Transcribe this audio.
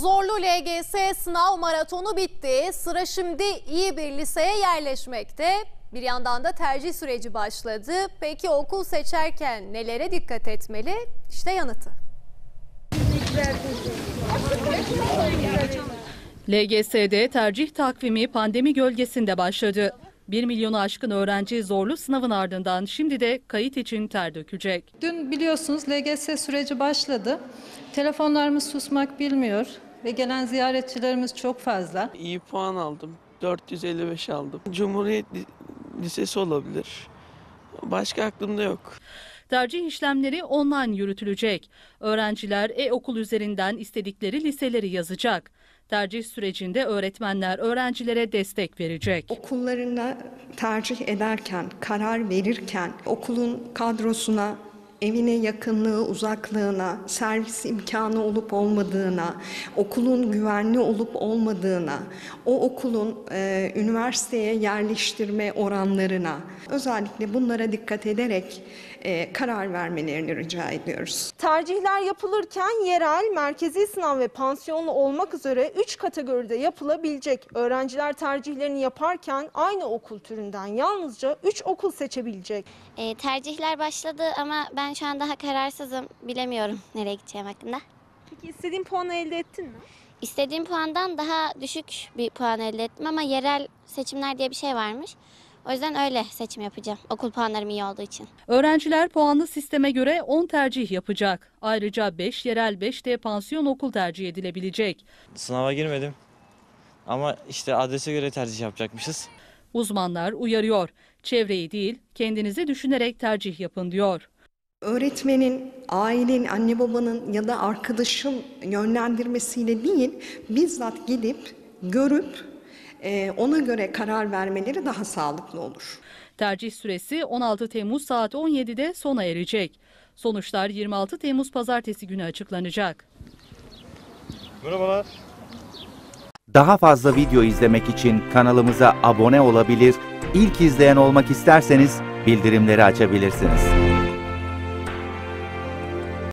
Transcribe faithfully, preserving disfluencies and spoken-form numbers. Zorlu L G S sınav maratonu bitti. Sıra şimdi iyi bir liseye yerleşmekte. Bir yandan da tercih süreci başladı. Peki okul seçerken nelere dikkat etmeli? İşte yanıtı. L G S'de tercih takvimi pandemi gölgesinde başladı. bir milyonu aşkın öğrenci zorlu sınavın ardından şimdi de kayıt için ter dökecek. Dün biliyorsunuz L G S süreci başladı. Telefonlarımız susmak bilmiyor ve gelen ziyaretçilerimiz çok fazla. İyi puan aldım. dört yüz elli beş aldım. Cumhuriyet Lisesi olabilir. Başka aklımda yok. Tercih işlemleri online yürütülecek. Öğrenciler e-okul üzerinden istedikleri liseleri yazacak. Tercih sürecinde öğretmenler öğrencilere destek verecek. Okullarına tercih ederken, karar verirken okulun kadrosuna, evine yakınlığı, uzaklığına, servis imkanı olup olmadığına, okulun güvenli olup olmadığına, o okulun e, üniversiteye yerleştirme oranlarına, özellikle bunlara dikkat ederek e, karar vermelerini rica ediyoruz. Tercihler yapılırken yerel, merkezi sınav ve pansiyonlu olmak üzere üç kategoride yapılabilecek. Öğrenciler tercihlerini yaparken aynı okul türünden yalnızca üç okul seçebilecek. E, tercihler başladı ama ben şu an daha kararsızım. Bilemiyorum nereye gideceğim hakkında. Peki istediğin puanı elde ettin mi? İstediğim puandan daha düşük bir puan elde ettim ama yerel seçimler diye bir şey varmış. O yüzden öyle seçim yapacağım. Okul puanlarım iyi olduğu için. Öğrenciler puanlı sisteme göre on tercih yapacak. Ayrıca beş yerel, beş de pansiyon okul tercih edilebilecek. Sınava girmedim ama işte adrese göre tercih yapacakmışız. Uzmanlar uyarıyor. Çevreyi değil, kendinizi düşünerek tercih yapın diyor. Öğretmenin, ailenin, anne babanın ya da arkadaşın yönlendirmesiyle değil, bizzat gidip, görüp ona göre karar vermeleri daha sağlıklı olur. Tercih süresi on altı Temmuz saat on yedide sona erecek. Sonuçlar yirmi altı Temmuz pazartesi günü açıklanacak. Merhabalar. Daha fazla video izlemek için kanalımıza abone olabilir, ilk izleyen olmak isterseniz bildirimleri açabilirsiniz.